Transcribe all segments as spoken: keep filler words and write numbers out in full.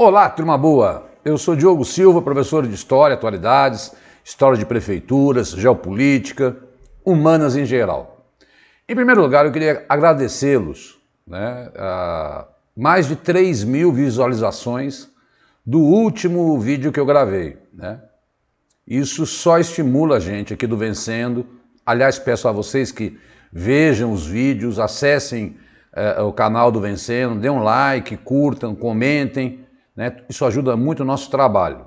Olá, turma boa! Eu sou Diogo Silva, professor de História, Atualidades, História de Prefeituras, Geopolítica, Humanas em geral. Em primeiro lugar, eu queria agradecê-los, né, a mais de três mil visualizações do último vídeo que eu gravei, né? Isso só estimula a gente aqui do Vencendo. Aliás, peço a vocês que vejam os vídeos, acessem eh, o canal do Vencendo, dêem um like, curtam, comentem. Isso ajuda muito o nosso trabalho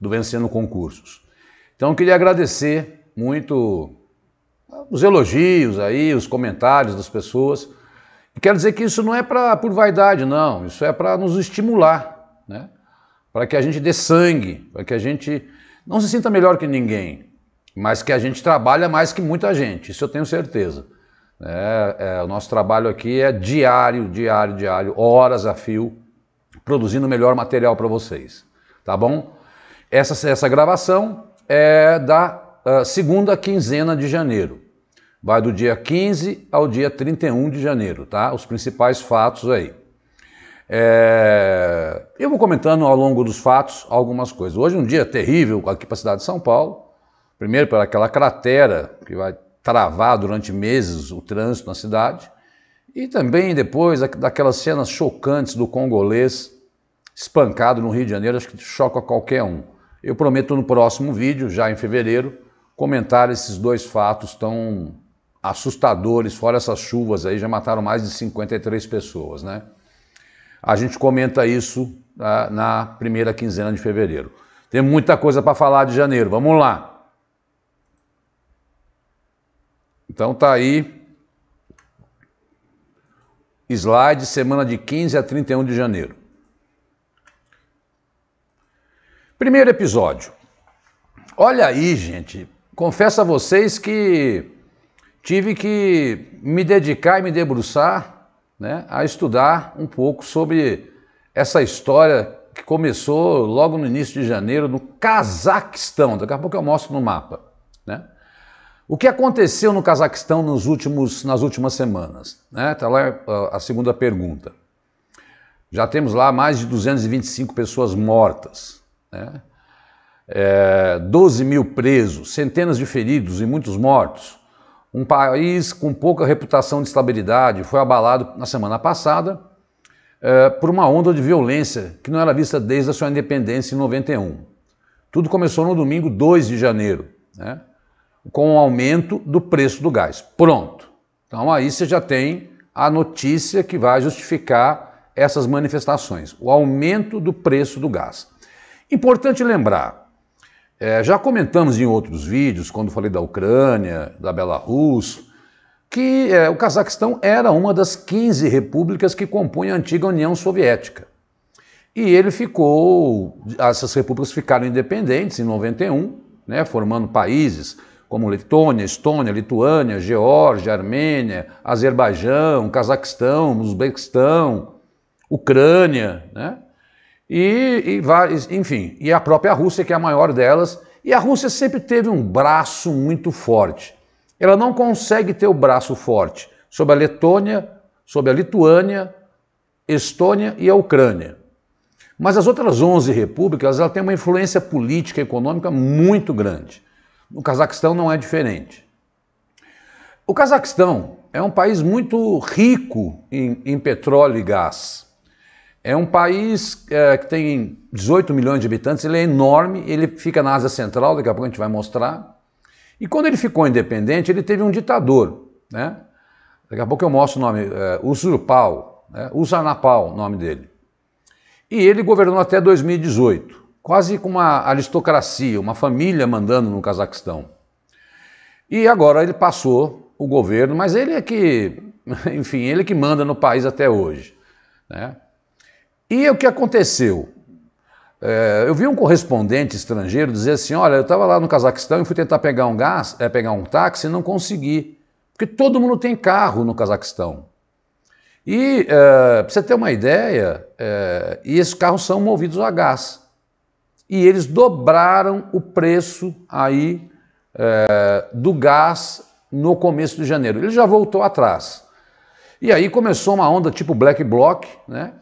do Vencendo Concursos. Então, eu queria agradecer muito os elogios aí, os comentários das pessoas. E quero dizer que isso não é pra, por vaidade, não. Isso é para nos estimular, né? Para que a gente dê sangue, para que a gente não se sinta melhor que ninguém, mas que a gente trabalha mais que muita gente. Isso eu tenho certeza. É, é, o nosso trabalho aqui é diário, diário, diário, horas a fio, produzindo melhor material para vocês, tá bom? Essa, essa gravação é da uh, segunda quinzena de janeiro, vai do dia quinze ao dia trinta e um de janeiro, tá? Os principais fatos aí. É... Eu vou comentando ao longo dos fatos algumas coisas. Hoje é um dia terrível aqui para a cidade de São Paulo, primeiro pela aquela cratera que vai travar durante meses o trânsito na cidade, e também depois daquelas cenas chocantes do congolês espancado no Rio de Janeiro, acho que choca qualquer um. Eu prometo no próximo vídeo, já em fevereiro, comentar esses dois fatos tão assustadores, fora essas chuvas aí, já mataram mais de cinquenta e três pessoas, né? A gente comenta isso tá, na primeira quinzena de fevereiro. Tem muita coisa para falar de janeiro, vamos lá. Então tá aí. Slide, semana de quinze a trinta e um de janeiro. Primeiro episódio. Olha aí, gente. Confesso a vocês que tive que me dedicar e me debruçar, né, a estudar um pouco sobre essa história que começou logo no início de janeiro no Cazaquistão. Daqui a pouco eu mostro no mapa, né? O que aconteceu no Cazaquistão nos últimos, nas últimas semanas? Está lá a segunda pergunta. Já temos lá mais de duzentas e vinte e cinco pessoas mortas, né? É, doze mil presos, centenas de feridos e muitos mortos. Um país com pouca reputação de estabilidade foi abalado na semana passada é, por uma onda de violência que não era vista desde a sua independência em noventa e um. Tudo começou no domingo dois de janeiro, né? Com o aumento do preço do gás. Pronto. Então aí você já tem a notícia que vai justificar essas manifestações, o aumento do preço do gás. Importante lembrar, é, já comentamos em outros vídeos, quando falei da Ucrânia, da Belarus, que é, o Cazaquistão era uma das quinze repúblicas que compunha a antiga União Soviética. E ele ficou, essas repúblicas ficaram independentes em noventa e um, né, formando países como Letônia, Estônia, Lituânia, Geórgia, Armênia, Azerbaijão, Cazaquistão, Uzbequistão, Ucrânia, né? E, e várias, enfim, e a própria Rússia, que é a maior delas, e a Rússia sempre teve um braço muito forte. Ela não consegue ter o braço forte sobre a Letônia, sobre a Lituânia, Estônia e a Ucrânia. Mas as outras onze repúblicas, ela tem uma influência política e econômica muito grande. O Cazaquistão não é diferente. O Cazaquistão é um país muito rico em, em petróleo e gás. É um país é, que tem dezoito milhões de habitantes, ele é enorme, ele fica na Ásia Central, daqui a pouco a gente vai mostrar. E quando ele ficou independente, ele teve um ditador, né? Daqui a pouco eu mostro o nome, é, Usurpau, né? Usanapau, o nome dele. E ele governou até dois mil e dezoito. Quase com uma aristocracia, uma família mandando no Cazaquistão. E agora ele passou o governo, mas ele é que, enfim, ele é que manda no país até hoje, né? E o que aconteceu? É, eu vi um correspondente estrangeiro dizer assim, olha, eu estava lá no Cazaquistão e fui tentar pegar um gás, é, pegar um táxi e não consegui, porque todo mundo tem carro no Cazaquistão. E, é, para você ter uma ideia, é, e esses carros são movidos a gás. E eles dobraram o preço aí é, do gás no começo de janeiro. Ele já voltou atrás. E aí começou uma onda tipo Black Bloc, né?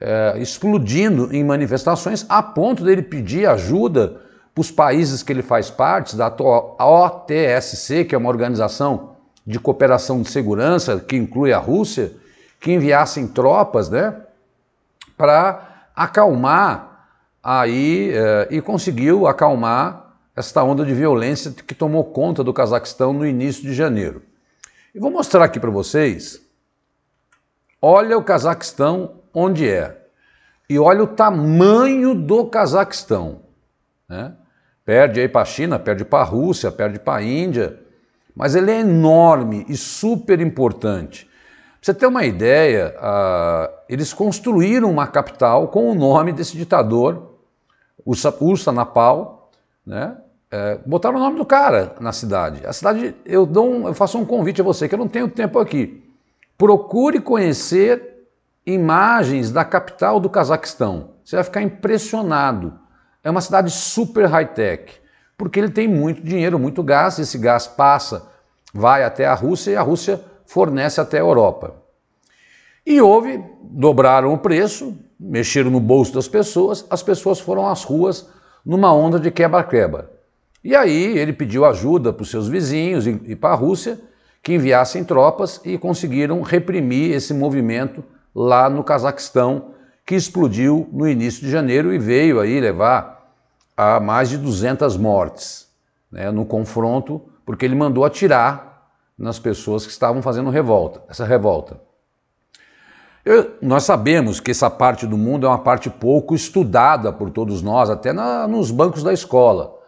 é, explodindo em manifestações a ponto dele pedir ajuda para os países que ele faz parte, da O T S C, que é uma organização de cooperação de segurança, que inclui a Rússia, que enviassem tropas, né, para acalmar aí, é, e conseguiu acalmar esta onda de violência que tomou conta do Cazaquistão no início de janeiro. E vou mostrar aqui para vocês, olha o Cazaquistão onde é, e olha o tamanho do Cazaquistão, né? Perde aí para a China, perde para a Rússia, perde para a Índia, mas ele é enorme e super importante. Pra você ter uma ideia, uh, eles construíram uma capital com o nome desse ditador, Usanapau, né? É, botaram o nome do cara na cidade. A cidade, eu, dou um, eu faço um convite a você, que eu não tenho tempo aqui. Procure conhecer imagens da capital do Cazaquistão. Você vai ficar impressionado. É uma cidade super high-tech, porque ele tem muito dinheiro, muito gás, esse gás passa, vai até a Rússia e a Rússia fornece até a Europa. E houve, dobraram o preço, mexeram no bolso das pessoas, as pessoas foram às ruas numa onda de quebra-quebra. E aí ele pediu ajuda para os seus vizinhos e para a Rússia que enviassem tropas e conseguiram reprimir esse movimento lá no Cazaquistão, que explodiu no início de janeiro e veio aí levar a mais de duzentas mortes, né, no confronto, porque ele mandou atirar nas pessoas que estavam fazendo revolta, essa revolta. Eu, nós sabemos que essa parte do mundo é uma parte pouco estudada por todos nós, até na, nos bancos da escola,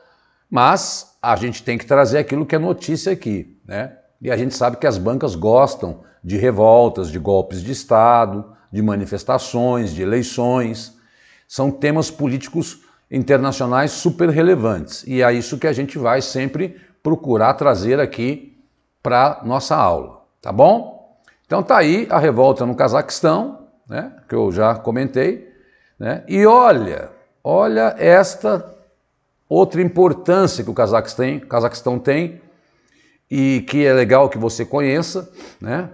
mas a gente tem que trazer aquilo que é notícia aqui, né? E a gente sabe que as bancas gostam de revoltas, de golpes de Estado, de manifestações, de eleições. São temas políticos internacionais super relevantes. E é isso que a gente vai sempre procurar trazer aqui para nossa aula, tá bom? Então tá aí a revolta no Cazaquistão, né, que eu já comentei, né? E olha, olha esta outra importância que o Cazaquistão, Cazaquistão tem e que é legal que você conheça, né?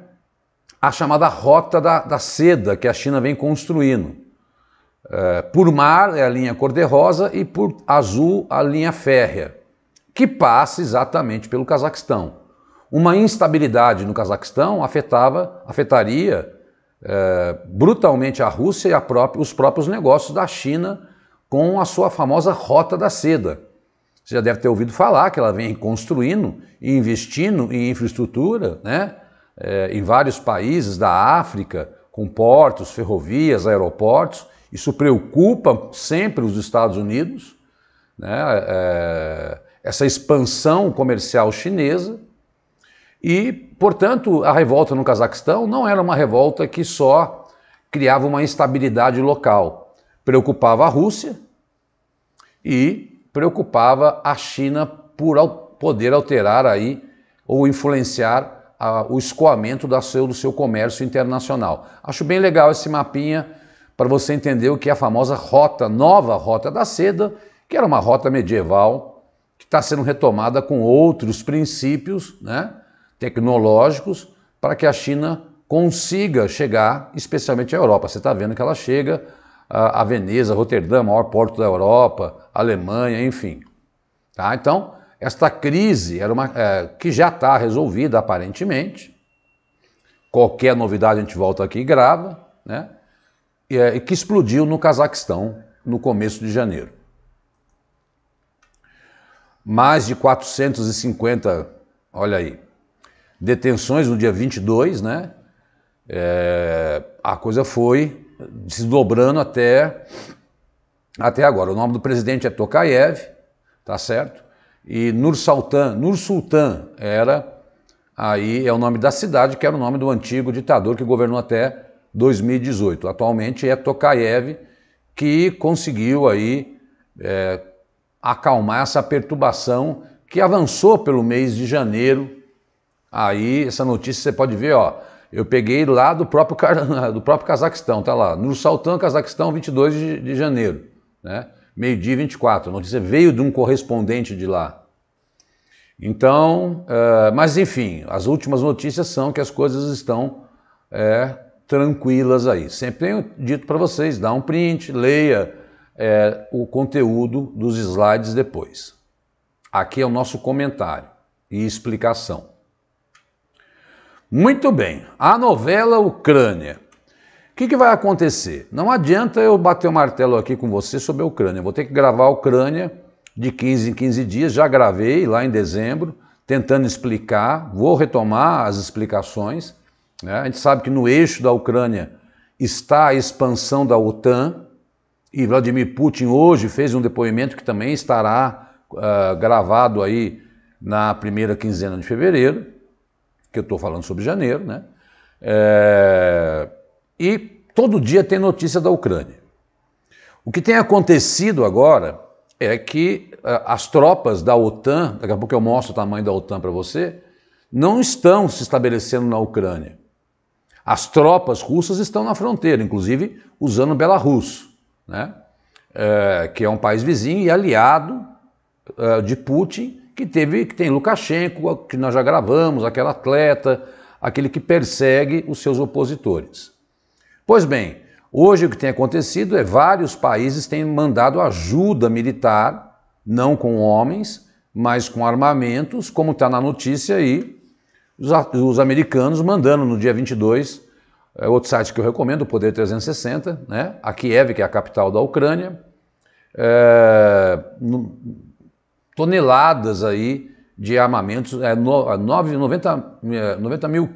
A chamada Rota da, da Seda, que a China vem construindo. É, por mar é a linha cor-de-rosa e por azul a linha férrea, que passa exatamente pelo Cazaquistão. Uma instabilidade no Cazaquistão afetava, afetaria é, brutalmente a Rússia e a própria, os próprios negócios da China com a sua famosa Rota da Seda. Você já deve ter ouvido falar que ela vem construindo e investindo em infraestrutura, né? É, em vários países da África, com portos, ferrovias, aeroportos. Isso preocupa sempre os Estados Unidos, né? É, essa expansão comercial chinesa. E, portanto, a revolta no Cazaquistão não era uma revolta que só criava uma instabilidade local. Preocupava a Rússia e preocupava a China por poder alterar aí ou influenciar o escoamento do seu, do seu comércio internacional. Acho bem legal esse mapinha para você entender o que é a famosa rota, nova Rota da Seda, que era uma rota medieval que está sendo retomada com outros princípios, né, tecnológicos, para que a China consiga chegar, especialmente à Europa. Você está vendo que ela chega a Veneza, Roterdã, maior porto da Europa, Alemanha, enfim. Tá? Então, esta crise era uma, é, que já está resolvida aparentemente, qualquer novidade a gente volta aqui e grava, né? E é, que explodiu no Cazaquistão no começo de janeiro. Mais de quatrocentas e cinquenta, olha aí, detenções no dia vinte e dois, né? É, a coisa foi se dobrando até, até agora. O nome do presidente é Tokayev, tá certo? E Nursultan, Nursultan era, aí é o nome da cidade, que era o nome do antigo ditador que governou até dois mil e dezoito. Atualmente é Tokayev, que conseguiu aí é, acalmar essa perturbação que avançou pelo mês de janeiro. Aí essa notícia você pode ver, ó, eu peguei lá do próprio, do próprio Cazaquistão, tá lá, Nursultan, Cazaquistão, vinte e dois de, de janeiro, né? meio-dia vinte e quatro, a notícia veio de um correspondente de lá. Então, é, mas enfim, as últimas notícias são que as coisas estão é, tranquilas aí. Sempre tenho dito para vocês, dá um print, leia é, o conteúdo dos slides depois. Aqui é o nosso comentário e explicação. Muito bem, a novela Ucrânia. O que, que vai acontecer? Não adianta eu bater o martelo aqui com você sobre a Ucrânia. Eu vou ter que gravar a Ucrânia de quinze em quinze dias, já gravei lá em dezembro, tentando explicar, vou retomar as explicações, né? A gente sabe que no eixo da Ucrânia está a expansão da OTAN, e Vladimir Putin hoje fez um depoimento que também estará uh, gravado aí na primeira quinzena de fevereiro, que eu estou falando sobre janeiro, né? É... E todo dia tem notícia da Ucrânia. O que tem acontecido agora é que as tropas da OTAN, daqui a pouco eu mostro o tamanho da OTAN para você, não estão se estabelecendo na Ucrânia. As tropas russas estão na fronteira, inclusive usando Belarus, né? É, que é um país vizinho e aliado é, de Putin, que, teve, que tem Lukashenko, que nós já gravamos, aquele atleta, aquele que persegue os seus opositores. Pois bem, hoje o que tem acontecido é vários países têm mandado ajuda militar, não com homens, mas com armamentos, como está na notícia aí, os, os americanos mandando no dia vinte e dois, é, outro site que eu recomendo, o Poder trezentos e sessenta, né, a Kiev, que é a capital da Ucrânia, é, no, toneladas aí de armamentos, é, no, noventa, noventa mil,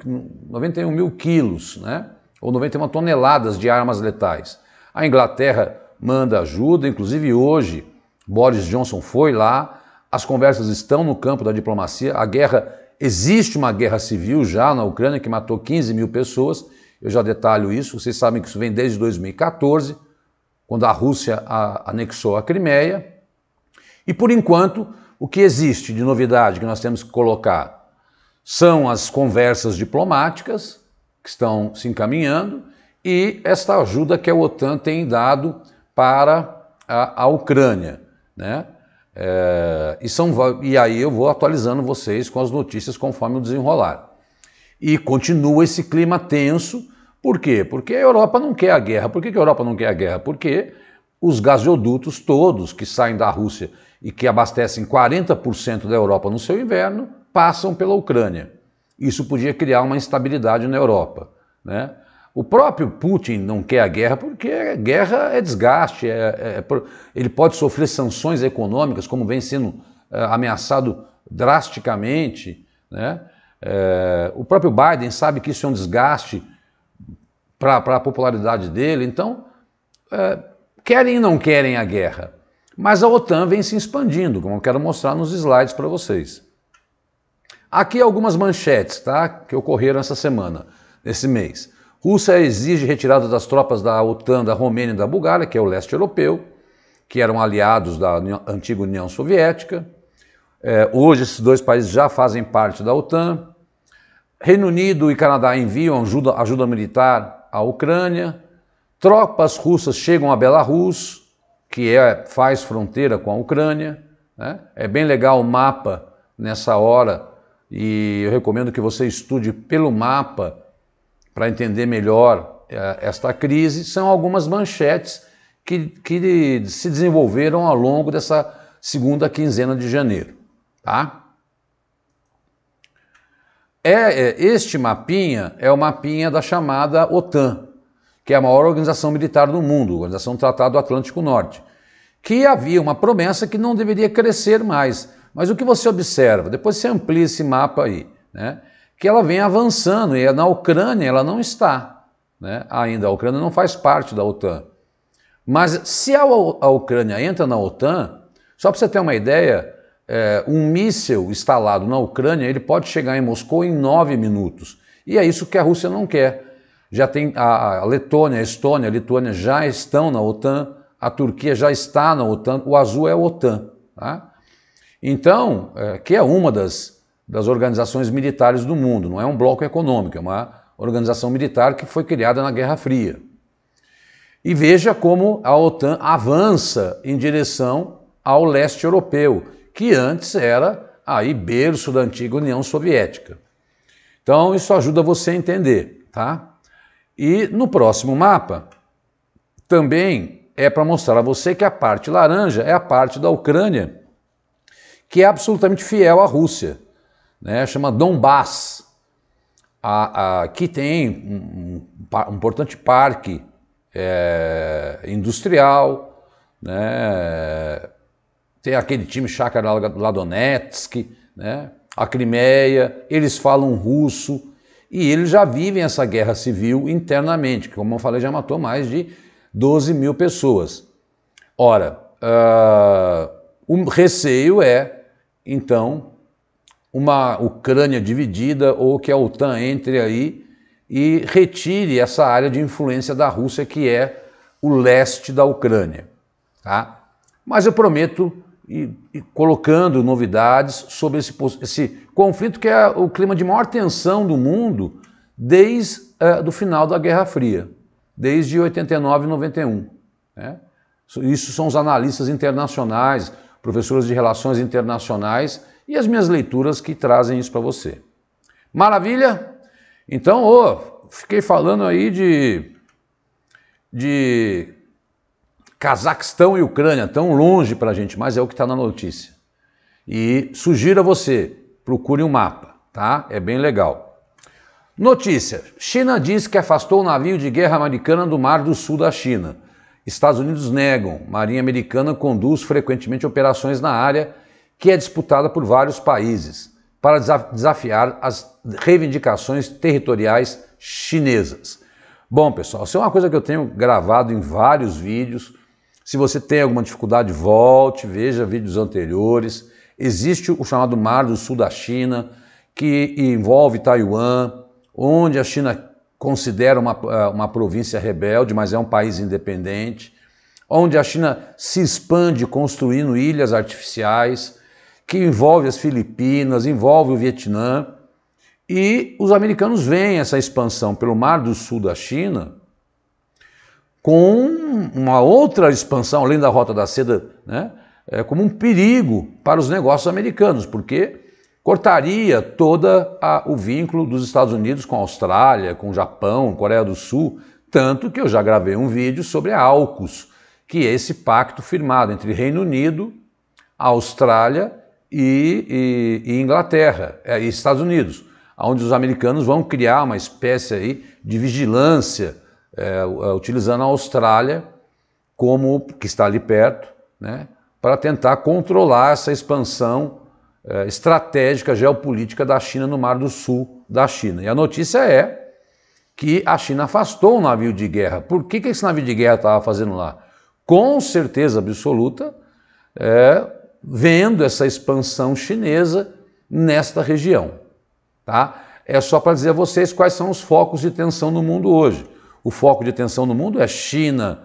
noventa e um mil quilos, né? Ou noventa e uma toneladas de armas letais. A Inglaterra manda ajuda, inclusive hoje Boris Johnson foi lá, as conversas estão no campo da diplomacia, a guerra, existe uma guerra civil já na Ucrânia que matou quinze mil pessoas, eu já detalho isso, vocês sabem que isso vem desde dois mil e quatorze, quando a Rússia a, anexou a Crimeia, e por enquanto o que existe de novidade que nós temos que colocar são as conversas diplomáticas, que estão se encaminhando, e esta ajuda que a OTAN tem dado para a, a Ucrânia, né? É, e, são, e aí eu vou atualizando vocês com as notícias conforme o desenrolar. E continua esse clima tenso, por quê? Porque a Europa não quer a guerra. Por que a Europa não quer a guerra? Porque os gasodutos todos que saem da Rússia e que abastecem quarenta por cento da Europa no seu inverno, passam pela Ucrânia. Isso podia criar uma instabilidade na Europa, né? O próprio Putin não quer a guerra porque guerra é desgaste, é, é, ele pode sofrer sanções econômicas, como vem sendo é, ameaçado drasticamente, né? É, o próprio Biden sabe que isso é um desgaste para a popularidade dele, então é, querem e não querem a guerra. Mas a OTAN vem se expandindo, como eu quero mostrar nos slides para vocês. Aqui algumas manchetes, tá? Que ocorreram essa semana, esse mês. Rússia exige retirada das tropas da OTAN, da Romênia e da Bulgária, que é o leste europeu, que eram aliados da antiga União Soviética. É, hoje esses dois países já fazem parte da OTAN. Reino Unido e Canadá enviam ajuda, ajuda militar à Ucrânia. Tropas russas chegam a Belarus, que é, faz fronteira com a Ucrânia, né? É bem legal o mapa nessa hora, e eu recomendo que você estude pelo mapa para entender melhor eh, esta crise. São algumas manchetes que, que se desenvolveram ao longo dessa segunda quinzena de janeiro, tá? É, é, este mapinha é o mapinha da chamada OTAN, que é a maior organização militar do mundo, a Organização do Tratado Atlântico Norte, que havia uma promessa que não deveria crescer mais. Mas o que você observa, depois você amplia esse mapa aí, né? Que ela vem avançando e na Ucrânia ela não está, né? Ainda. A Ucrânia não faz parte da OTAN. Mas se a, a Ucrânia entra na OTAN, só para você ter uma ideia, é, um míssil instalado na Ucrânia, ele pode chegar em Moscou em nove minutos. E é isso que a Rússia não quer. Já tem a, a Letônia, a Estônia, a Lituânia já estão na OTAN, a Turquia já está na OTAN, o azul é a OTAN, tá? Então, que é uma das, das organizações militares do mundo, não é um bloco econômico, é uma organização militar que foi criada na Guerra Fria. E veja como a OTAN avança em direção ao leste europeu, que antes era aí berço da antiga União Soviética. Então, isso ajuda você a entender, tá? E no próximo mapa, também é para mostrar a você que a parte laranja é a parte da Ucrânia, que é absolutamente fiel à Rússia, né? Chama Donbass, a, a, que tem um, um, um importante parque é, industrial, né? Tem aquele time Shakhtar Donetsk, né? A Crimeia, eles falam russo, e eles já vivem essa guerra civil internamente, que, como eu falei, já matou mais de doze mil pessoas. Ora, uh, o receio é, então, uma Ucrânia dividida ou que a OTAN entre aí e retire essa área de influência da Rússia, que é o leste da Ucrânia. Tá? Mas eu prometo ir colocando novidades sobre esse, esse conflito, que é o clima de maior tensão do mundo desde uh, do final da Guerra Fria, desde oitenta e nove e noventa e um. Né? Isso são os analistas internacionais, professores de relações internacionais e as minhas leituras que trazem isso para você. Maravilha? Então, oh, fiquei falando aí de, de Cazaquistão e Ucrânia, tão longe para a gente, mas é o que está na notícia. E sugiro a você, procure um mapa, tá? É bem legal. Notícia: China diz que afastou o navio de guerra americano do Mar do Sul da China. Estados Unidos negam. Marinha americana conduz frequentemente operações na área, que é disputada por vários países, para desafiar as reivindicações territoriais chinesas. Bom, pessoal, isso é uma coisa que eu tenho gravado em vários vídeos. Se você tem alguma dificuldade, volte, veja vídeos anteriores. Existe o chamado Mar do Sul da China, que envolve Taiwan, onde a China considera uma, uma província rebelde, mas é um país independente, onde a China se expande construindo ilhas artificiais, que envolve as Filipinas, envolve o Vietnã, e os americanos veem essa expansão pelo Mar do Sul da China com uma outra expansão, além da Rota da Seda, né, é, como um perigo para os negócios americanos, porque cortaria todo o vínculo dos Estados Unidos com a Austrália, com o Japão, Coreia do Sul, tanto que eu já gravei um vídeo sobre a AUKUS, que é esse pacto firmado entre Reino Unido, Austrália e, e, e Inglaterra, e Estados Unidos, onde os americanos vão criar uma espécie aí de vigilância, é, utilizando a Austrália, como que está ali perto, né, para tentar controlar essa expansão é, estratégica geopolítica da China no Mar do Sul da China. E a notícia é que a China afastou um navio de guerra. Por que, que esse navio de guerra estava fazendo lá? Com certeza absoluta, é, vendo essa expansão chinesa nesta região. Tá? É só para dizer a vocês quais são os focos de tensão no mundo hoje. O foco de tensão no mundo é China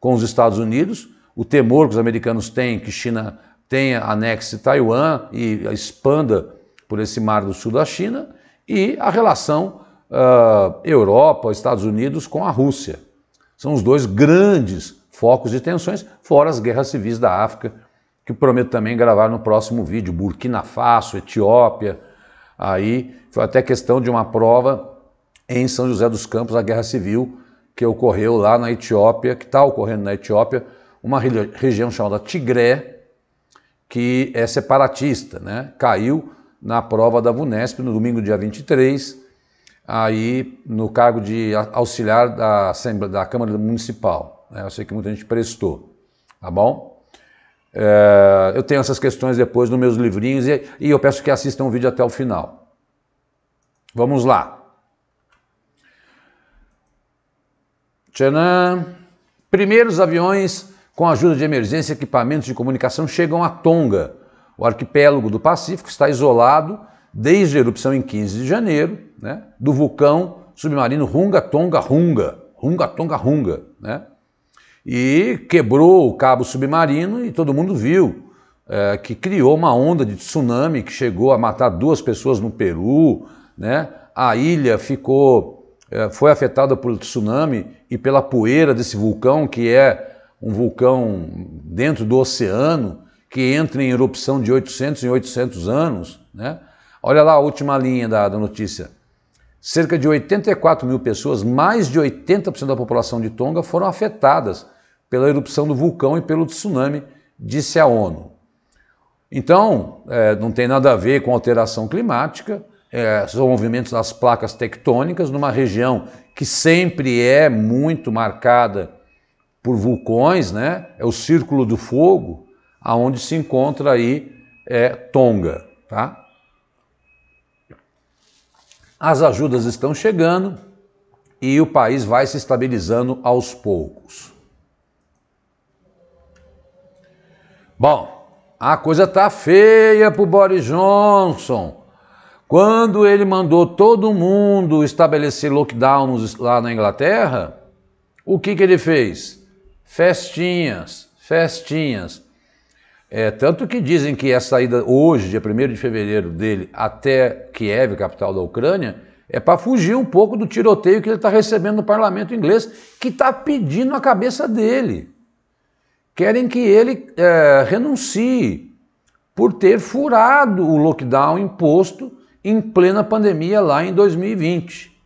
com os Estados Unidos, o temor que os americanos têm que China tenha anexe Taiwan e expanda por esse Mar do Sul da China, e a relação uh, Europa, Estados Unidos com a Rússia. São os dois grandes focos de tensões, fora as guerras civis da África, que eu prometo também gravar no próximo vídeo, Burkina Faso, Etiópia. Aí foi até questão de uma prova em São José dos Campos, a guerra civil que ocorreu lá na Etiópia, que está ocorrendo na Etiópia, uma região chamada Tigré, que é separatista, né? Caiu na prova da VUNESP no domingo, dia vinte e três, aí no cargo de auxiliar da, Assembleia, da Câmara Municipal. Né? Eu sei que muita gente prestou, tá bom? É, eu tenho essas questões depois nos meus livrinhos e, e eu peço que assistam o vídeo até o final. Vamos lá. Tcharam! Primeiros aviões com ajuda de emergência e equipamentos de comunicação chegam a Tonga. O arquipélago do Pacífico está isolado desde a erupção em quinze de janeiro, né, do vulcão submarino Hunga Tonga-Hunga Tonga, Hunga Tonga-Hunga, né? E quebrou o cabo submarino e todo mundo viu, é, que criou uma onda de tsunami que chegou a matar duas pessoas no Peru, né? A ilha ficou, é, foi afetada por tsunami e pela poeira desse vulcão, que é um vulcão dentro do oceano, que entra em erupção de oitocentos em oitocentos anos, né? Olha lá a última linha da, da notícia. Cerca de oitenta e quatro mil pessoas, mais de oitenta por cento da população de Tonga, foram afetadas pela erupção do vulcão e pelo tsunami, disse a ONU. Então, é, não tem nada a ver com alteração climática, é, são movimentos das placas tectônicas numa região que sempre é muito marcada por vulcões, né? É o Círculo do Fogo, aonde se encontra aí é, Tonga, tá? As ajudas estão chegando e o país vai se estabilizando aos poucos. Bom, a coisa tá feia pro Boris Johnson. Quando ele mandou todo mundo estabelecer lockdowns lá na Inglaterra, o que que ele fez? Festinhas, festinhas. É, tanto que dizem que a saída hoje, dia primeiro de fevereiro dele, até Kiev, capital da Ucrânia, é para fugir um pouco do tiroteio que ele está recebendo no parlamento inglês, que está pedindo a cabeça dele. Querem que ele é, renuncie por ter furado o lockdown imposto em plena pandemia lá em dois mil e vinte,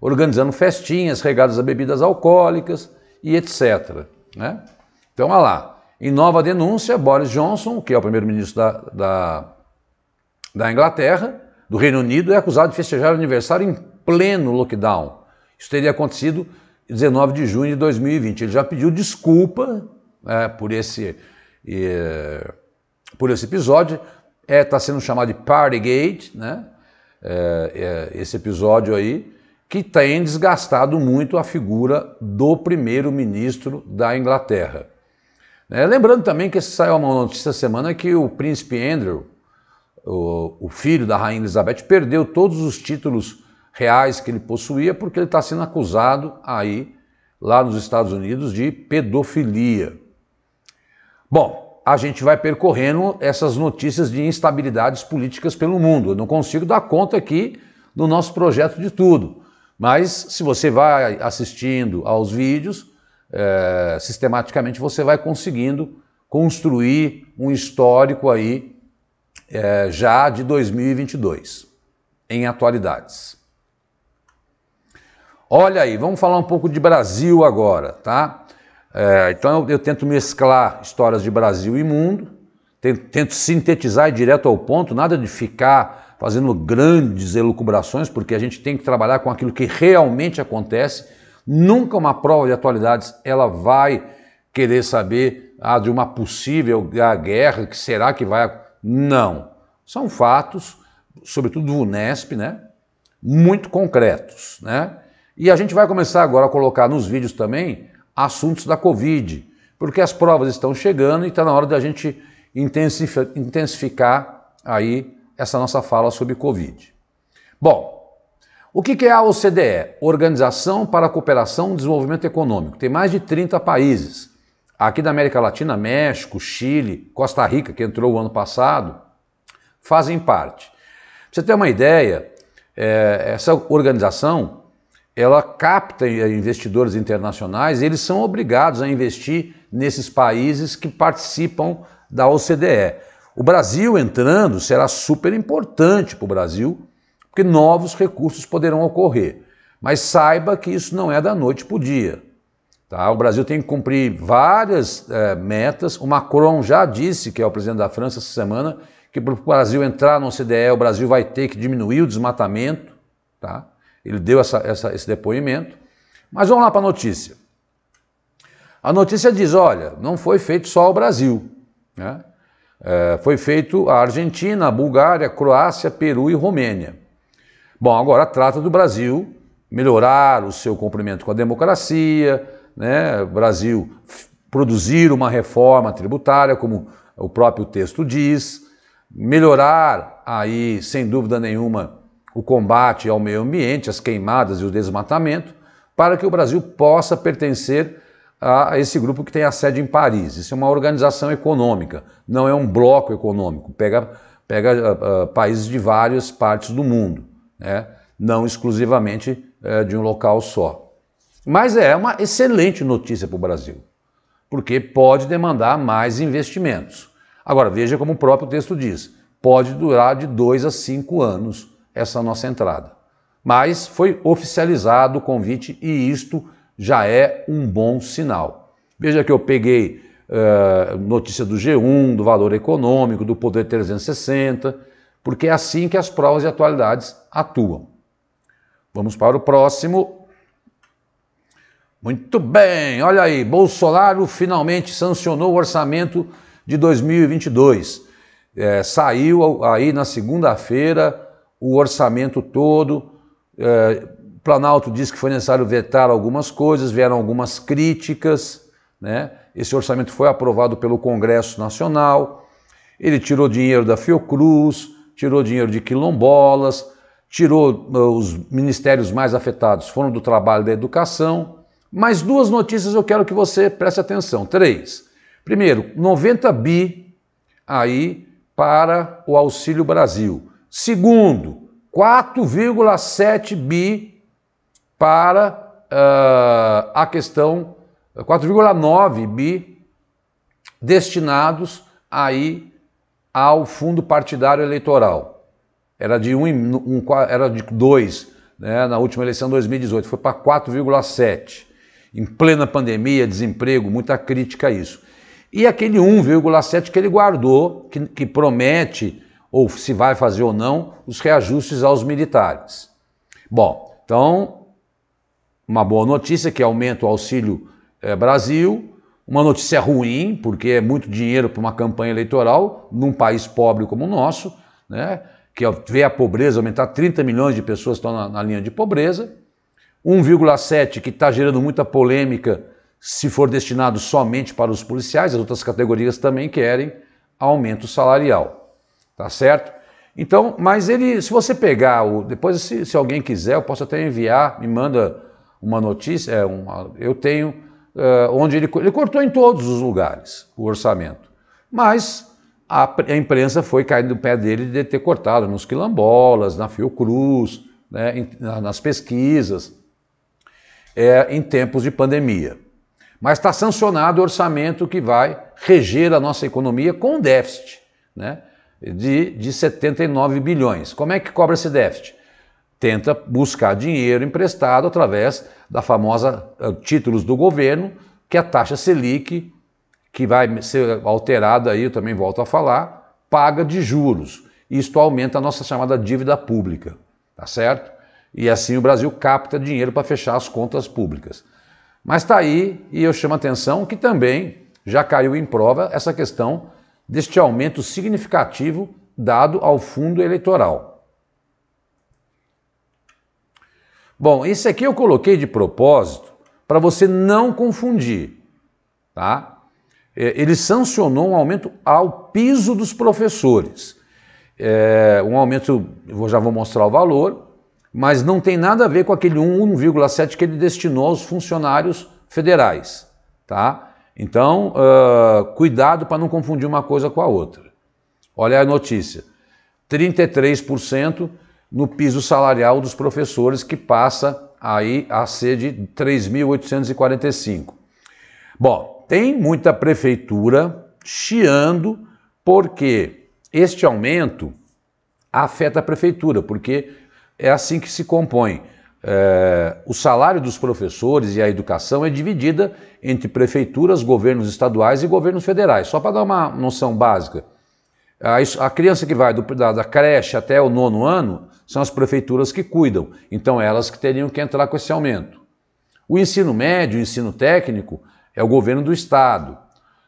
organizando festinhas regadas a bebidas alcoólicas e etcétera, né? Então, olha lá. Em nova denúncia, Boris Johnson, que é o primeiro-ministro da, da, da Inglaterra, do Reino Unido, é acusado de festejar o aniversário em pleno lockdown. Isso teria acontecido em dezenove de junho de dois mil e vinte. Ele já pediu desculpa é, por, esse, é, por esse episódio. Está é, sendo chamado de Partygate, né? é, é, esse episódio aí, que tem desgastado muito a figura do primeiro-ministro da Inglaterra. É, lembrando também que saiu uma notícia essa semana que o príncipe Andrew, o, o filho da rainha Elizabeth, perdeu todos os títulos reais que ele possuía porque ele está sendo acusado aí, lá nos Estados Unidos, de pedofilia. Bom, a gente vai percorrendo essas notícias de instabilidades políticas pelo mundo. Eu não consigo dar conta aqui do nosso projeto de tudo, mas se você vai assistindo aos vídeos, É, sistematicamente você vai conseguindo construir um histórico aí é, já de dois mil e vinte e dois, em atualidades. Olha aí, vamos falar um pouco de Brasil agora, tá? É, então eu, eu tento mesclar histórias de Brasil e mundo, tento, tento sintetizar e direto ao ponto, nada de ficar fazendo grandes elucubrações, porque a gente tem que trabalhar com aquilo que realmente acontece. Nunca uma prova de atualidades ela vai querer saber ah, de uma possível guerra, que será que vai... Não. São fatos, sobretudo do VUNESP, né? Muito concretos, né? E a gente vai começar agora a colocar nos vídeos também assuntos da Covid, porque as provas estão chegando e está na hora da gente intensificar aí essa nossa fala sobre Covid. Bom, o que é a O C D E? Organização para a Cooperação e Desenvolvimento Econômico. Tem mais de trinta países. Aqui da América Latina, México, Chile, Costa Rica, que entrou o ano passado, fazem parte. Pra você ter uma ideia, é, essa organização, ela capta investidores internacionais e eles são obrigados a investir nesses países que participam da O C D E. O Brasil entrando será super importante para o Brasil, porque novos recursos poderão ocorrer. Mas saiba que isso não é da noite para o dia, tá? O Brasil tem que cumprir várias é, metas. O Macron já disse, que é o presidente da França essa semana, que para o Brasil entrar no O C D E, o Brasil vai ter que diminuir o desmatamento, tá? Ele deu essa, essa, esse depoimento. Mas vamos lá para a notícia. A notícia diz, olha, não foi feito só o Brasil, né? É, foi feito a Argentina, a Bulgária, a Croácia, Peru e Romênia. Bom, agora trata do Brasil melhorar o seu cumprimento com a democracia, né? O Brasil produzir uma reforma tributária, como o próprio texto diz, melhorar aí, sem dúvida nenhuma, o combate ao meio ambiente, as queimadas e o desmatamento, para que o Brasil possa pertencer a esse grupo que tem a sede em Paris. Isso é uma organização econômica, não é um bloco econômico, pega, pega uh, países de várias partes do mundo. É, não exclusivamente é, de um local só. Mas é uma excelente notícia para o Brasil, porque pode demandar mais investimentos. Agora, veja como o próprio texto diz, pode durar de dois a cinco anos essa nossa entrada. mas foi oficializado o convite e isto já é um bom sinal. Veja que eu peguei uh, notícia do G um, do Valor Econômico, do Poder trezentos e sessenta, porque é assim que as provas e atualidades atuam. Vamos para o próximo. Muito bem, olha aí, Bolsonaro finalmente sancionou o orçamento de dois mil e vinte e dois. É, saiu aí na segunda-feira o orçamento todo. É, Planalto diz que foi necessário vetar algumas coisas, vieram algumas críticas, né? Esse orçamento foi aprovado pelo Congresso Nacional. Ele tirou dinheiro da Fiocruz, tirou dinheiro de quilombolas, tirou os ministérios mais afetados, foram do trabalho e da educação. Mais duas notícias eu quero que você preste atenção. Três. Primeiro, noventa bi aí para o Auxílio Brasil. Segundo, quatro vírgula sete bi para uh, a questão, quatro vírgula nove bi destinados aí ao Fundo Partidário Eleitoral. Era de um, um, era de dois, né, na última eleição de dois mil e dezoito, foi para quatro vírgula sete. Em plena pandemia, desemprego, muita crítica a isso. E aquele um vírgula sete que ele guardou, que, que promete, ou se vai fazer ou não, os reajustes aos militares. Bom, então, uma boa notícia que aumenta o Auxílio eh, Brasil, uma notícia ruim, porque é muito dinheiro para uma campanha eleitoral, num país pobre como o nosso, né, que vê a pobreza aumentar, trinta milhões de pessoas estão na, na linha de pobreza, um vírgula sete que está gerando muita polêmica se for destinado somente para os policiais, as outras categorias também querem aumento salarial, tá certo? Então, mas ele, se você pegar, o, depois se, se alguém quiser, eu posso até enviar, me manda uma notícia, é, uma, eu tenho, uh, onde ele, ele cortou em todos os lugares o orçamento, mas a, a imprensa foi caindo do pé dele de ter cortado nos quilombolas, na Fiocruz, né, nas pesquisas, É, em tempos de pandemia. Mas está sancionado o orçamento que vai reger a nossa economia com déficit, né, de, de setenta e nove bilhões. Como é que cobra esse déficit? Tenta buscar dinheiro emprestado através da famosa uh, títulos do governo, que é a taxa Selic, que vai ser alterada, aí eu também volto a falar, paga de juros. Isto aumenta a nossa chamada dívida pública, tá certo? E assim o Brasil capta dinheiro para fechar as contas públicas. Mas está aí, e eu chamo a atenção, que também já caiu em prova essa questão deste aumento significativo dado ao fundo eleitoral. Bom, isso aqui eu coloquei de propósito para você não confundir, tá? Ele sancionou um aumento ao piso dos professores. É, um aumento, eu já vou mostrar o valor, mas não tem nada a ver com aquele um vírgula sete que ele destinou aos funcionários federais, tá? Então, uh, cuidado para não confundir uma coisa com a outra. Olha a notícia, trinta e três por cento no piso salarial dos professores, que passa aí a ser de três mil oitocentos e quarenta e cinco. Bom, tem muita prefeitura chiando porque este aumento afeta a prefeitura, porque é assim que se compõe. É, o salário dos professores e a educação é dividida entre prefeituras, governos estaduais e governos federais. Só para dar uma noção básica, a, a criança que vai do, da, da creche até o nono ano são as prefeituras que cuidam, então elas que teriam que entrar com esse aumento. O ensino médio, o ensino técnico, é o governo do estado,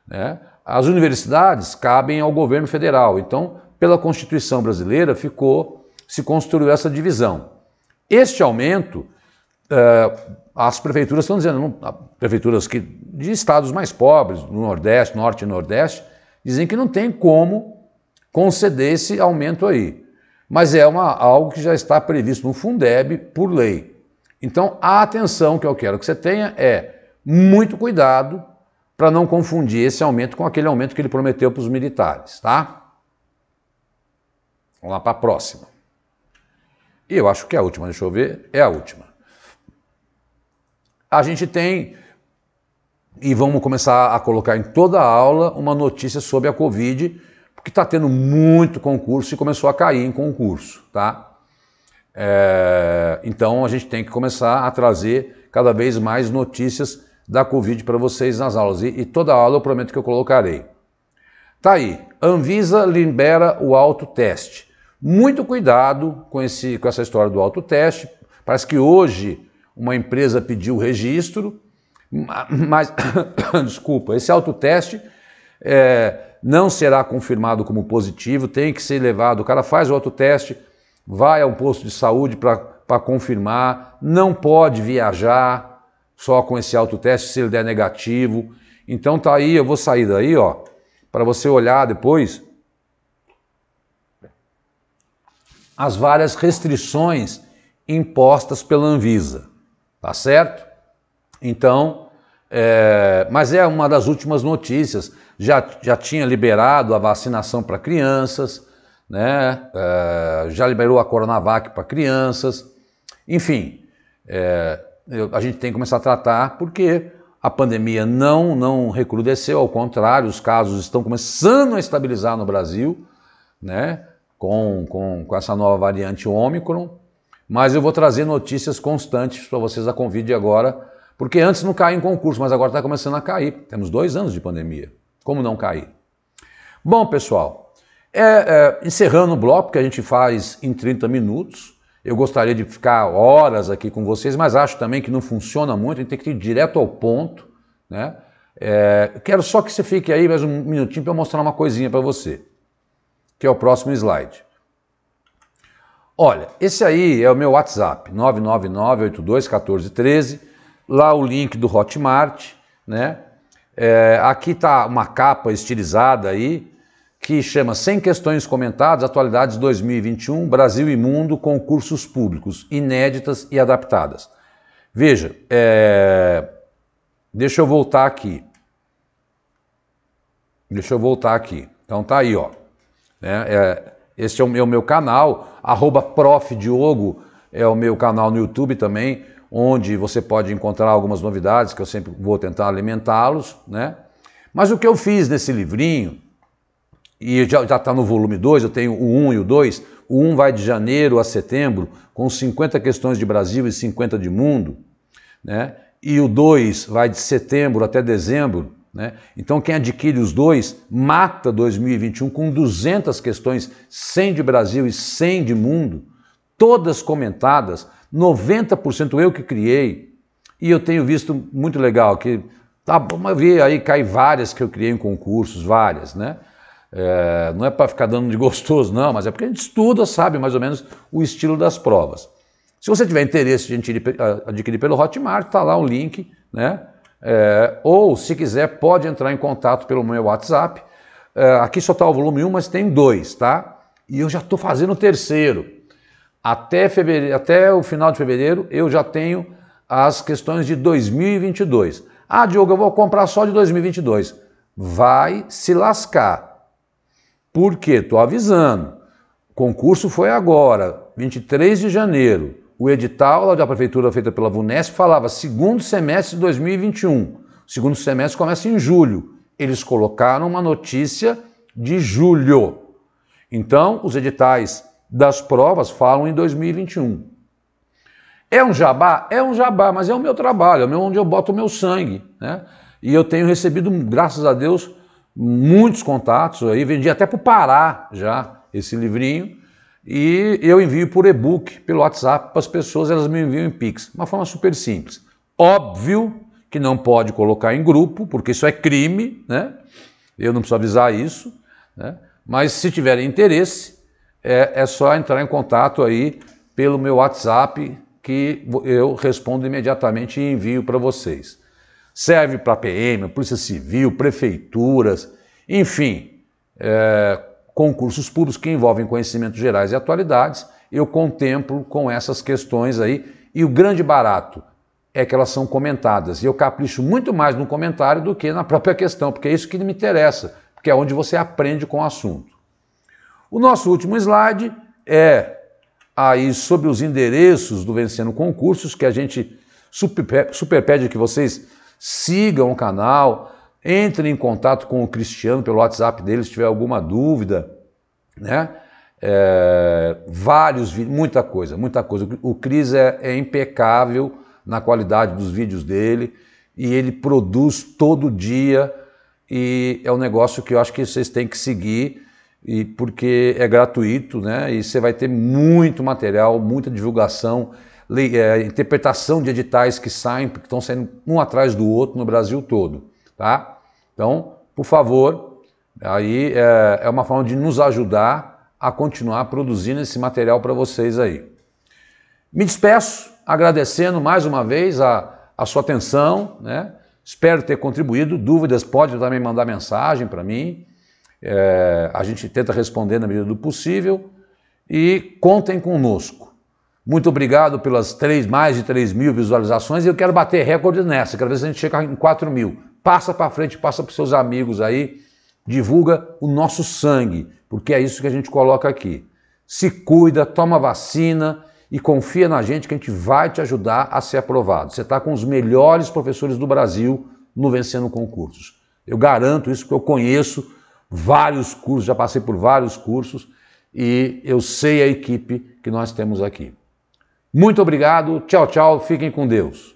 né? As universidades cabem ao governo federal, então pela Constituição brasileira ficou... se construiu essa divisão. Este aumento, as prefeituras estão dizendo, prefeituras que, de estados mais pobres, do Nordeste, Norte e Nordeste, dizem que não tem como conceder esse aumento aí. Mas é uma, algo que já está previsto no Fundeb por lei. Então, a atenção que eu quero que você tenha é muito cuidado para não confundir esse aumento com aquele aumento que ele prometeu para os militares, tá? Vamos lá para a próxima. E eu acho que é a última, deixa eu ver, é a última. A gente tem, e vamos começar a colocar em toda a aula, uma notícia sobre a Covid, porque está tendo muito concurso e começou a cair em concurso, tá? É, então a gente tem que começar a trazer cada vez mais notícias da Covid para vocês nas aulas. E, e toda aula eu prometo que eu colocarei. Tá aí, Anvisa libera o autoteste. Muito cuidado com, esse, com essa história do autoteste. Parece que hoje uma empresa pediu registro, mas, desculpa, esse autoteste é, não será confirmado como positivo, tem que ser levado, o cara faz o autoteste, vai a um posto de saúde para confirmar, não pode viajar só com esse autoteste se ele der negativo. Então tá aí, eu vou sair daí, ó, para você olhar depois as várias restrições impostas pela Anvisa, tá certo? Então, é, mas é uma das últimas notícias, já, já tinha liberado a vacinação para crianças, né? É, já liberou a Coronavac para crianças, enfim, é, eu, a gente tem que começar a tratar porque a pandemia não, não recrudesceu, ao contrário, os casos estão começando a estabilizar no Brasil, né? Com, com, com essa nova variante Ômicron, mas eu vou trazer notícias constantes para vocês da Covid agora, porque antes não caía em concurso, mas agora está começando a cair. Temos dois anos de pandemia. Como não cair? Bom, pessoal, é, é, encerrando o bloco, que a gente faz em trinta minutos. Eu gostaria de ficar horas aqui com vocês, mas acho também que não funciona muito, a gente tem que ir direto ao ponto, né? É, quero só que você fique aí mais um minutinho para eu mostrar uma coisinha para você, que é o próximo slide. Olha, esse aí é o meu WhatsApp, nove nove nove, oito dois um quatro um três, lá o link do Hotmart, né? É, aqui tá uma capa estilizada aí, que chama cem questões comentadas, atualidades dois mil e vinte e um, Brasil e mundo, concursos públicos, inéditas e adaptadas. Veja, é... deixa eu voltar aqui. Deixa eu voltar aqui. Então tá aí, ó. É, é... Este é o meu, meu canal, arroba prof. Diogo é o meu canal no YouTube também, onde você pode encontrar algumas novidades que eu sempre vou tentar alimentá-los, né? Mas o que eu fiz nesse livrinho, e já está no volume dois, eu tenho o um e o dois, o um vai de janeiro a setembro, com cinquenta questões de Brasil e cinquenta de mundo, né? E o dois vai de setembro até dezembro, né? Então quem adquire os dois mata dois mil e vinte e um com duzentas questões, cem de Brasil e cem de mundo, todas comentadas, noventa por cento eu que criei, e eu tenho visto muito legal, que tá bom, eu vi aí, cai várias que eu criei em concursos, várias, né? É, não é para ficar dando de gostoso não, mas é porque a gente estuda, sabe mais ou menos o estilo das provas. Se você tiver interesse de adquirir, adquirir pelo Hotmart, tá lá o link, né? É, ou, se quiser, pode entrar em contato pelo meu WhatsApp. É, aqui só está o volume um, mas tem dois, tá? E eu já estou fazendo o terceiro. Até, fevereiro, até o final de fevereiro eu já tenho as questões de dois mil e vinte e dois. Ah, Diogo, eu vou comprar só de dois mil e vinte e dois. Vai se lascar. Por quê? Estou avisando. O concurso foi agora, vinte e três de janeiro. O edital da prefeitura feita pela VUNESP falava segundo semestre de dois mil e vinte e um. O segundo semestre começa em julho. Eles colocaram uma notícia de julho. Então, os editais das provas falam em dois mil e vinte e um. É um jabá? É um jabá, mas é o meu trabalho, é onde eu boto o meu sangue, né? E eu tenho recebido, graças a Deus, muitos contatos aí. Vendi até para o Pará já esse livrinho. E eu envio por e-book, pelo WhatsApp, para as pessoas, elas me enviam em Pix. Uma forma super simples. Óbvio que não pode colocar em grupo, porque isso é crime, né? Eu não preciso avisar isso, né? Mas se tiverem interesse, é, é só entrar em contato aí pelo meu WhatsApp, que eu respondo imediatamente e envio para vocês. Serve para P M, Polícia Civil, prefeituras, enfim... É, concursos públicos que envolvem conhecimentos gerais e atualidades, eu contemplo com essas questões aí, e o grande barato é que elas são comentadas, e eu capricho muito mais no comentário do que na própria questão, porque é isso que me interessa, porque é onde você aprende com o assunto. O nosso último slide é aí sobre os endereços do Vencendo Concursos, que a gente super, super pede que vocês sigam o canal, entre em contato com o Cristiano pelo WhatsApp dele se tiver alguma dúvida, né? é, vários vídeos, muita coisa, muita coisa. O Cris é, é impecável na qualidade dos vídeos dele e ele produz todo dia e é um negócio que eu acho que vocês têm que seguir e porque é gratuito, né? E você vai ter muito material, muita divulgação, interpretação de editais que saem, que estão saindo um atrás do outro no Brasil todo, tá? Então, por favor, aí é, é uma forma de nos ajudar a continuar produzindo esse material para vocês aí. Me despeço, agradecendo mais uma vez a, a sua atenção, né? Espero ter contribuído. Dúvidas, pode também mandar mensagem para mim. É, a gente tenta responder na medida do possível e contem conosco. Muito obrigado pelas três, mais de três mil visualizações. E eu quero bater recorde nessa. Quero ver se a gente chega em quatro mil. Passa para frente, passa para os seus amigos aí. Divulga o nosso sangue, porque é isso que a gente coloca aqui. Se cuida, toma vacina e confia na gente que a gente vai te ajudar a ser aprovado. Você está com os melhores professores do Brasil no Vencendo Concursos. Eu garanto isso porque eu conheço vários cursos, já passei por vários cursos e eu sei a equipe que nós temos aqui. Muito obrigado, tchau, tchau, fiquem com Deus.